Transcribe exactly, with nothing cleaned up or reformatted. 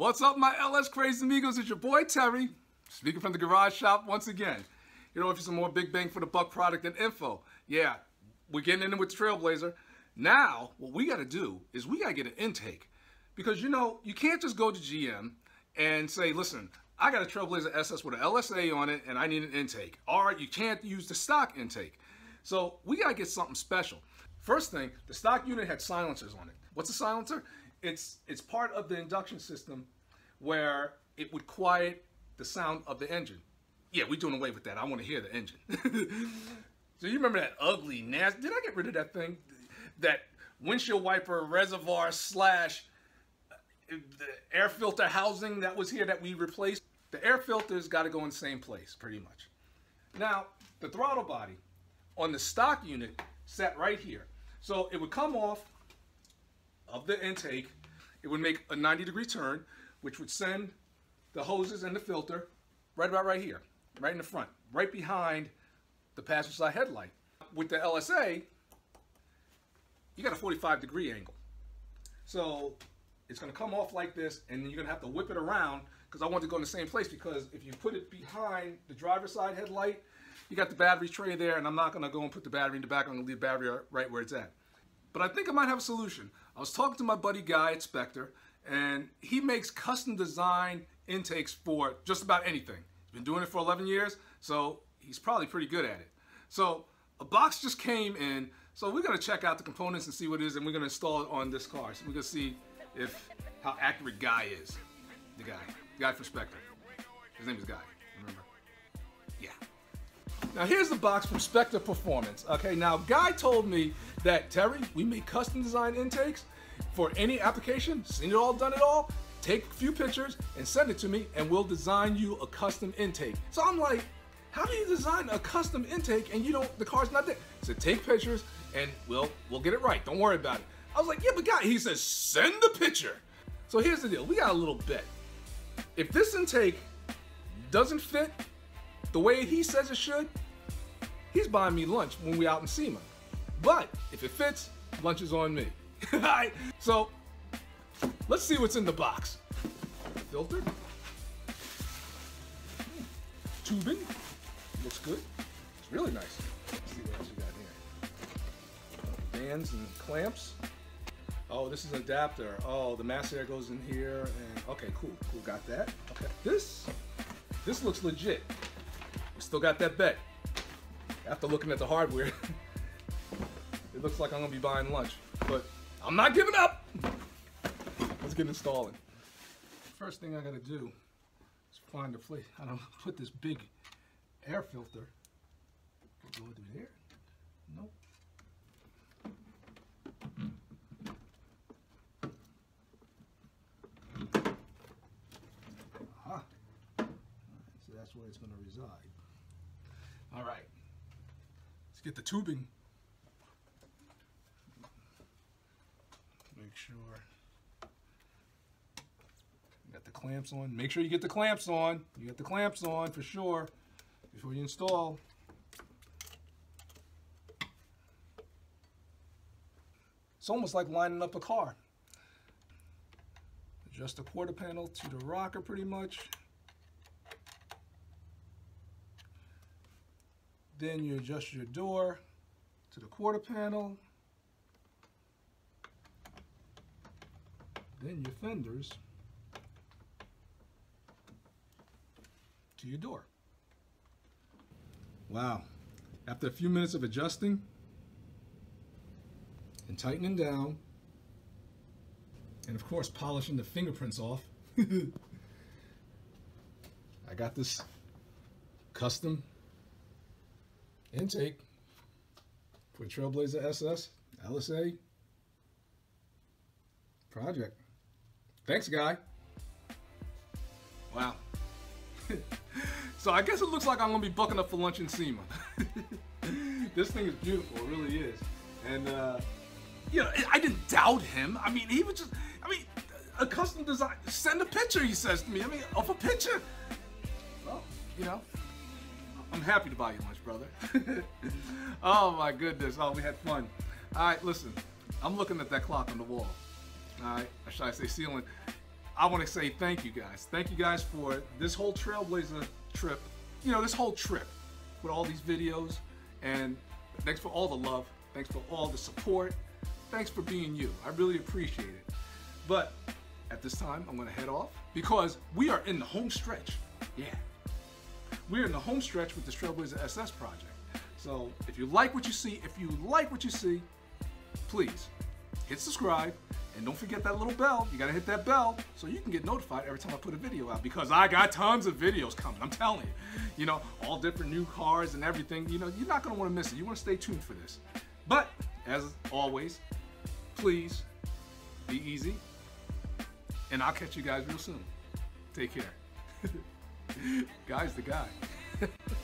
What's up, my L S crazy amigos? It's your boy Terry, speaking from the garage shop once again. Here to offer you some more big bang for the buck product and info. Yeah, we're getting in with Trailblazer. Now, what we got to do is we got to get an intake, because you know you can't just go to G M and say, "Listen, I got a Trailblazer S S with an L S A on it, and I need an intake." All right, you can't use the stock intake, so we got to get something special. First thing, the stock unit had silencers on it. What's a silencer? It's, it's part of the induction system where it would quiet the sound of the engine. Yeah, we're doing away with that. I want to hear the engine. So you remember that ugly, nasty... Did I get rid of that thing? That windshield wiper reservoir slash the air filter housing that was here that we replaced? The air filter's got to go in the same place, pretty much. Now, the throttle body on the stock unit sat right here. So it would come off of the intake, it would make a ninety degree turn, which would send the hoses and the filter right about right here, right in the front, right behind the passenger side headlight. With the L S A, you got a forty-five degree angle. So it's gonna come off like this, and you're gonna have to whip it around, because I want it to go in the same place, because if you put it behind the driver's side headlight, you got the battery tray there, and I'm not gonna go and put the battery in the back. I'm gonna leave the battery right where it's at. But I think I might have a solution. I was talking to my buddy Guy at Spectre, and he makes custom design intakes for just about anything. He's been doing it for eleven years, so he's probably pretty good at it. So a box just came in, so we're gonna check out the components and see what it is, and we're gonna install it on this car. So we're gonna see if how accurate Guy is. The guy, the guy from Spectre. His name is Guy, remember? Yeah. Now here's the box from Spectre Performance. Okay, now Guy told me that, Terry, we make custom design intakes for any application, seen it all, done it all, take a few pictures and send it to me and we'll design you a custom intake. So I'm like, how do you design a custom intake and you don't, the car's not there? He said, take pictures and we'll, we'll get it right, don't worry about it. I was like, yeah, but Guy, he says, send the picture. So here's the deal, we got a little bet. If this intake doesn't fit the way he says it should, he's buying me lunch when we out in SEMA. But if it fits, lunch is on me. All right, so let's see what's in the box. Filter, tubing, looks good. It's really nice. Let's see what else we got here. Bands and clamps. Oh, this is an adapter. Oh, the mass air goes in here. And okay, cool, cool, got that. Okay, this, this looks legit. We still got that bet. After looking at the hardware, it looks like I'm gonna be buying lunch, but I'm not giving up. Let's get installing. First thing I gotta do is find a place. I don't put this big air filter. Go through there. Nope. Aha. All right, so that's where it's gonna reside. All right. Let's get the tubing. Make sure you got the clamps on. Make sure you get the clamps on. You got the clamps on for sure before you install. It's almost like lining up a car. Adjust the quarter panel to the rocker pretty much. Then you adjust your door to the quarter panel. Then your fenders to your door. Wow, after a few minutes of adjusting and tightening down, and of course polishing the fingerprints off, I got this custom intake for Trailblazer S S L S A project. Thanks, Guy. Wow. So I guess it looks like I'm gonna be bucking up for lunch in SEMA. This thing is beautiful, it really is. And uh, you know, I didn't doubt him. I mean, he was just, I mean, a custom design, send a picture, he says to me. I mean, of a picture. Well, you know, I'm happy to buy you lunch, brother. Oh my goodness, oh, we had fun. All right, listen, I'm looking at that clock on the wall. All right, or should I say ceiling? I want to say thank you guys. Thank you guys for this whole Trailblazer trip. You know, this whole trip with all these videos. And thanks for all the love. Thanks for all the support. Thanks for being you. I really appreciate it. But at this time, I'm going to head off because we are in the home stretch. Yeah. We're in the home stretch with this Trailblazer S S project. So if you like what you see, if you like what you see, please hit subscribe. And don't forget that little bell. You gotta hit that bell so you can get notified every time I put a video out, because I got tons of videos coming, I'm telling you. You know, all different new cars and everything. You know, you're not gonna wanna miss it. You wanna stay tuned for this. But as always, please be easy. And I'll catch you guys real soon. Take care. Guy's the guy.